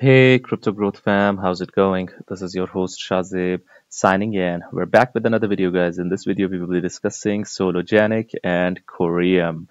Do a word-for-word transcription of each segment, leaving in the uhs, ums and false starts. Hey, Crypto Growth fam, how's it going? This is your host Shahzeeb signing in. We're back with another video, guys. In this video, we will be discussing Sologenic and Coreum,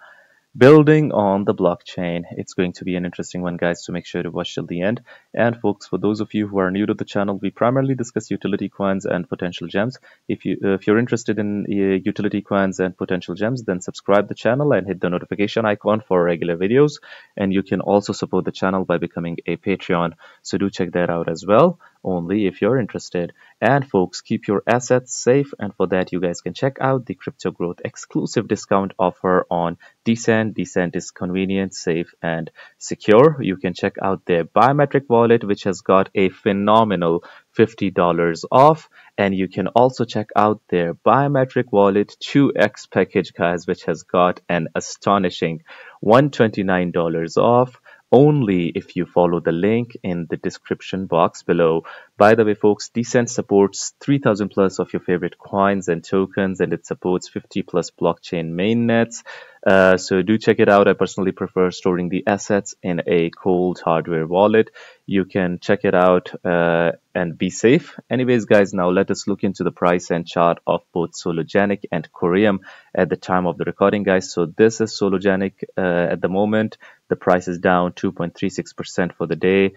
building on the blockchain. It's going to be an interesting one, guys, so make sure to watch till the end. And folks, for those of you who are new to the channel, we primarily discuss utility coins and potential gems. If you uh, if you're interested in uh, utility coins and potential gems, then subscribe the channel and hit the notification icon for regular videos. And you can also support the channel by becoming a Patreon, so do check that out as well, only if you're interested. And folks, keep your assets safe, and for that you guys can check out the Crypto Growth exclusive discount offer on D'CENT. D'CENT is convenient, safe and secure. You can check out their biometric wallet, which has got a phenomenal fifty dollars off, and you can also check out their biometric wallet two X package, guys, which has got an astonishing one hundred twenty-nine dollars off, only if you follow the link in the description box below. By the way, folks, D'CENT supports three thousand plus of your favorite coins and tokens, and it supports fifty plus blockchain mainnets. Uh, so do check it out. I personally prefer storing the assets in a cold hardware wallet. You can check it out uh, and be safe. Anyways, guys, now let us look into the price and chart of both Sologenic and Coreum at the time of the recording, guys. So this is Sologenic uh, at the moment. The price is down two point three six percent for the day.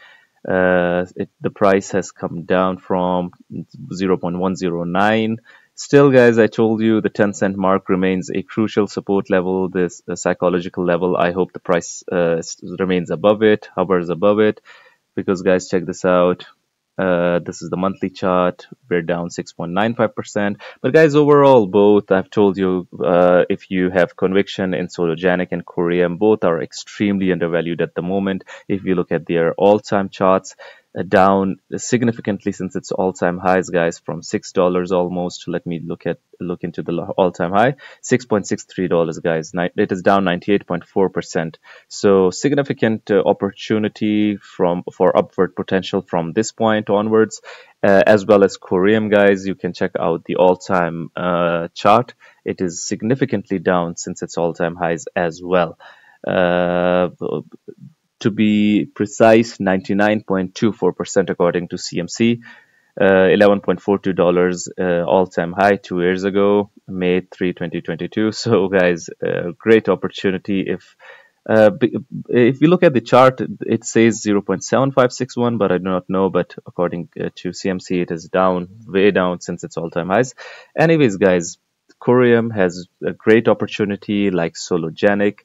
Uh, it, the price has come down from zero point one zero nine. Still, guys, I told you the ten cent mark remains a crucial support level, this uh, psychological level. I hope the price uh, remains above it, hovers above it, because, guys, check this out. Uh, this is the monthly chart. We're down six point nine five percent. But, guys, overall, both, I've told you, uh, if you have conviction in Sologenic and Coreum, both are extremely undervalued at the moment. If you look at their all-time charts, down significantly since its all-time highs, guys, from six dollars almost. Let me look at look into the all-time high, six point six three dollars, guys. It is down ninety-eight point four percent. So significant uh, opportunity from for upward potential from this point onwards, uh, as well as Coreum, guys. You can check out the all-time uh, chart. It is significantly down since its all-time highs as well. Uh, To be precise, ninety-nine point two four percent according to C M C, uh, eleven point four two dollars uh, all-time high two years ago, May third twenty twenty-two. So, guys, uh, great opportunity. If uh, if you look at the chart, it says zero point seven five six one, but I do not know. But according to C M C, it is down, way down since its all-time highs. Anyways, guys, Coreum has a great opportunity like Sologenic.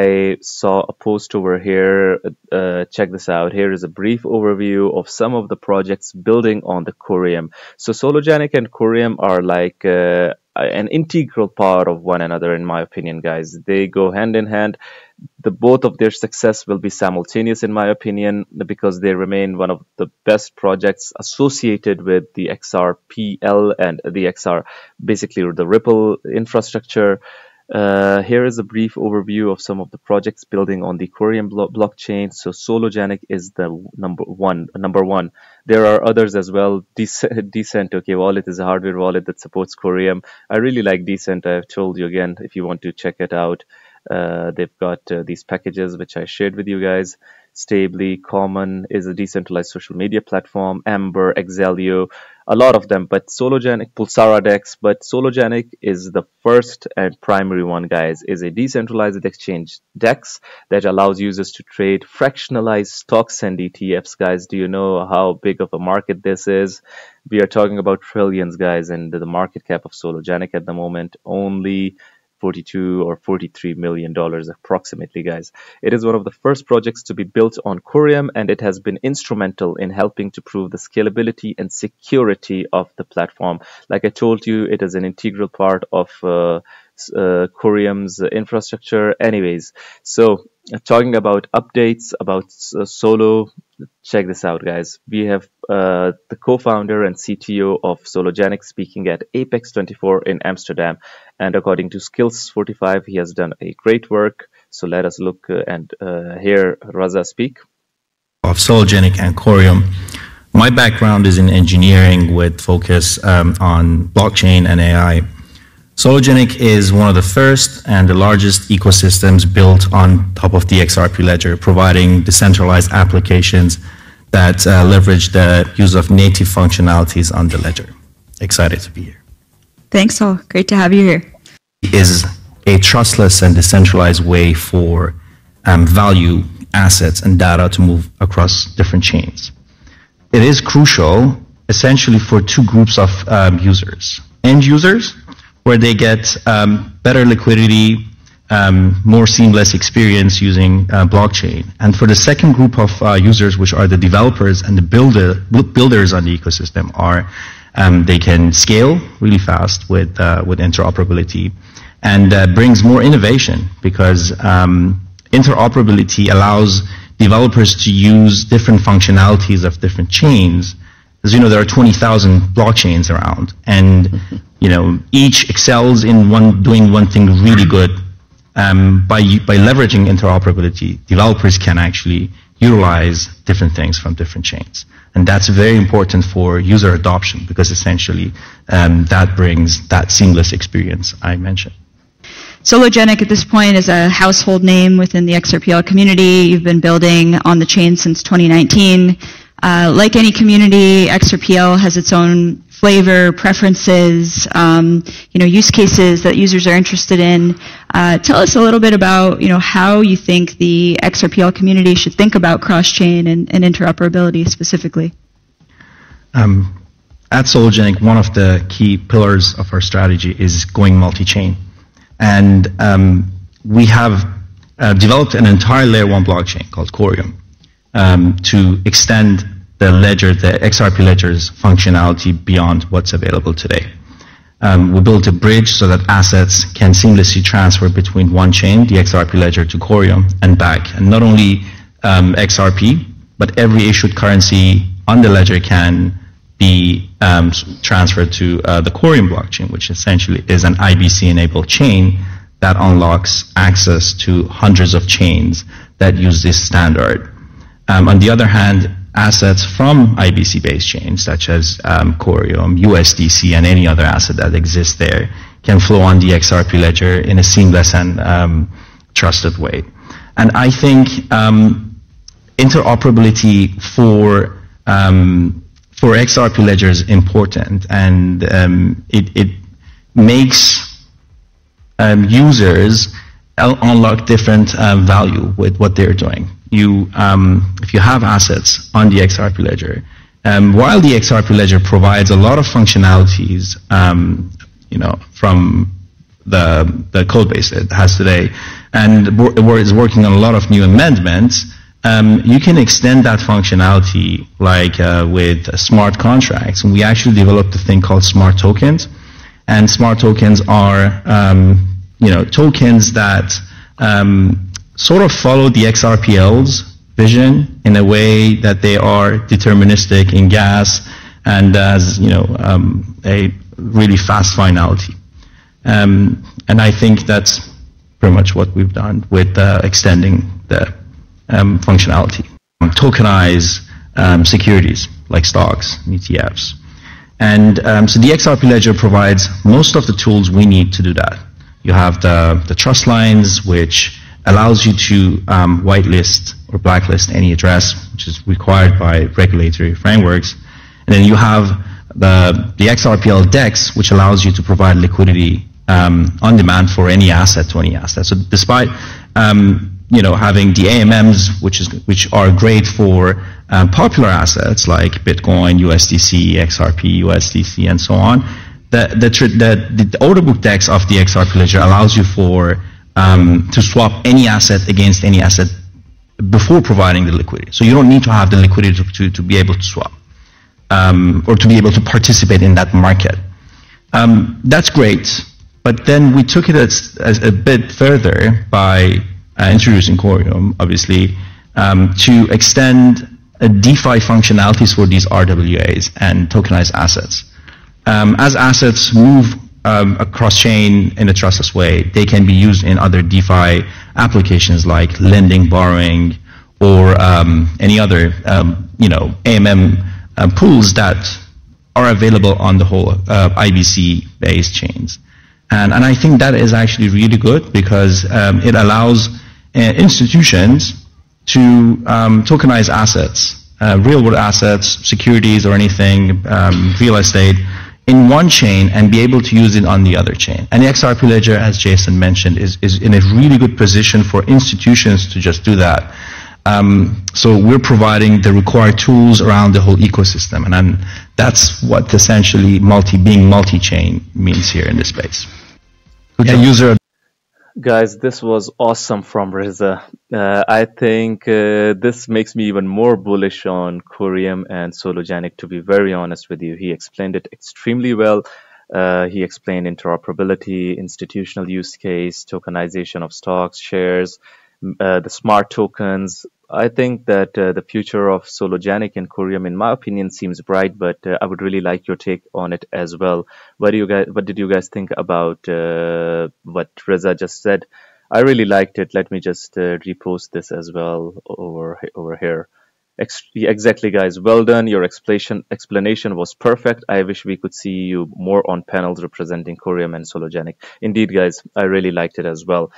I saw a post over here. Uh, check this out. Here is a brief overview of some of the projects building on the Coreum. So Sologenic and Coreum are like uh, an integral part of one another, in my opinion, guys. They go hand in hand. The both of their success will be simultaneous, in my opinion, because they remain one of the best projects associated with the X R P L and the X R, basically the Ripple infrastructure. Uh, here is a brief overview of some of the projects building on the Coreum blo blockchain. So Sologenic is the number one. Number one. There are others as well. D'CENT, okay, wallet is a hardware wallet that supports Coreum. I really like D'CENT. I've told you again, if you want to check it out, uh, they've got uh, these packages which I shared with you guys. Stably, Common is a decentralized social media platform. Amber, Excelio, a lot of them, but Sologenic, Pulsara Dex, but Sologenic is the first and primary one, guys, is a decentralized exchange DEX that allows users to trade fractionalized stocks and E T Fs, guys. Do you know how big of a market this is? We are talking about trillions, guys, and the market cap of Sologenic at the moment only forty-two or forty-three million dollars approximately, guys. It is one of the first projects to be built on Coreum, and it has been instrumental in helping to prove the scalability and security of the platform. Like I told you, it is an integral part of uh, uh, Coreum's infrastructure. Anyways, so uh, talking about updates about uh, Solo, check this out, guys. We have uh, the co-founder and C T O of Sologenic speaking at Apex twenty-four in Amsterdam, and according to Skills forty-five, he has done a great work. So let us look uh, and uh, hear Riza speak. Of Sologenic and Coreum, my background is in engineering with focus um, on blockchain and A I. Sologenic is one of the first and the largest ecosystems built on top of the X R P ledger, providing decentralized applications that uh, leverage the use of native functionalities on the ledger. Excited to be here. Thanks all, great to have you here. Is a trustless and decentralized way for um, value, assets, and data to move across different chains. It is crucial essentially for two groups of um, users. End users, where they get um, better liquidity, um, more seamless experience using uh, blockchain. And for the second group of uh, users, which are the developers and the builder, builders on the ecosystem, are um, they can scale really fast with, uh, with interoperability, and uh, brings more innovation, because um, interoperability allows developers to use different functionalities of different chains. As you know, there are twenty thousand blockchains around, and you know, each excels in one, doing one thing really good. Um, by, by leveraging interoperability, developers can actually utilize different things from different chains. And that's very important for user adoption, because essentially um, that brings that seamless experience I mentioned. Sologenic at this point is a household name within the X R P L community. You've been building on the chain since twenty nineteen. Uh, like any community, X R P L has its own flavor, preferences, um, you know, use cases that users are interested in. Uh, tell us a little bit about, you know, how you think the X R P L community should think about cross-chain and, and interoperability specifically. Um, at Sologenic, one of the key pillars of our strategy is going multi-chain. And um, we have uh, developed an entire layer one blockchain called Coreum um, to extend the ledger, the X R P ledger's functionality beyond what's available today. Um, we built a bridge so that assets can seamlessly transfer between one chain, the X R P ledger, to Coreum and back. And not only um, X R P, but every issued currency on the ledger can be um, transferred to uh, the Coreum blockchain, which essentially is an I B C-enabled chain that unlocks access to hundreds of chains that use this standard. Um, on the other hand, assets from I B C-based chains, such as um, Coreum, U S D C, and any other asset that exists there, can flow on the X R P ledger in a seamless and um, trusted way. And I think um, interoperability for um, for X R P ledger is important, and um, it, it makes um, users unlock different uh, value with what they're doing. You, um, if you have assets on the X R P ledger, um, while the X R P ledger provides a lot of functionalities, um, you know, from the the code base that it has today, and is working on a lot of new amendments, um, you can extend that functionality, like uh, with smart contracts. And we actually developed a thing called smart tokens, and smart tokens are um, you know, tokens that um, sort of follow the X R P L's vision in a way that they are deterministic in gas and as, you know, um, a really fast finality. Um, and I think that's pretty much what we've done with uh, extending the um, functionality. Tokenize um, securities like stocks, E T Fs. And um, so the X R P ledger provides most of the tools we need to do that. You have the, the trust lines, which allows you to um, whitelist or blacklist any address, which is required by regulatory frameworks. And then you have the, the X R P L DEX, which allows you to provide liquidity um, on demand for any asset to any asset. So despite um, you know, having the A M Ms, which, is, which are great for um, popular assets like Bitcoin, U S D C, X R P, U S D C, and so on, the, the, the, the order book DEX of the X R P ledger allows you for Um, to swap any asset against any asset before providing the liquidity. So you don't need to have the liquidity to, to, to be able to swap um, or to be able to participate in that market. Um, that's great, but then we took it as, as a bit further by uh, introducing Coreum, obviously, um, to extend a DeFi functionalities for these R W As and tokenized assets. Um, as assets move Um, across chain in a trustless way, they can be used in other DeFi applications like lending, borrowing, or um, any other um, you know, A M M uh, pools that are available on the whole uh, I B C-based chains. And, and I think that is actually really good, because um, it allows uh, institutions to um, tokenize assets uh, real-world assets, securities, or anything, um, real estate, in one chain and be able to use it on the other chain. And the X R P ledger, as Jason mentioned, is, is in a really good position for institutions to just do that. Um, so we're providing the required tools around the whole ecosystem, and I'm, that's what essentially multi being multi-chain means here in this space. Yeah, user. Guys, this was awesome from Riza. Uh, I think uh, this makes me even more bullish on Coreum and Sologenic, to be very honest with you. He explained it extremely well. Uh, he explained interoperability, institutional use case, tokenization of stocks, shares, uh, the smart tokens. I think that uh, the future of Sologenic and Coreum, in my opinion, seems bright, but uh, I would really like your take on it as well. What do you guys, what did you guys think about uh, what Riza just said? I really liked it. Let me just uh, repost this as well over over here. Ex exactly, guys. Well done. Your explanation explanation was perfect. I wish we could see you more on panels representing Coreum and Sologenic. Indeed, guys. I really liked it as well.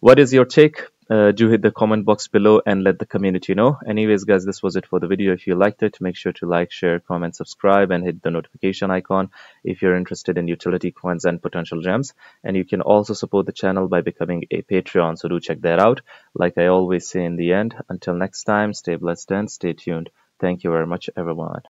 What is your take? Uh, do hit the comment box below and let the community know. Anyways, guys, this was it for the video. If you liked it, make sure to like, share, comment, subscribe, and hit the notification icon if you're interested in utility coins and potential gems. And you can also support the channel by becoming a Patreon, so do check that out. Like I always say in the end, until next time, stay blessed and stay tuned. Thank you very much, everyone.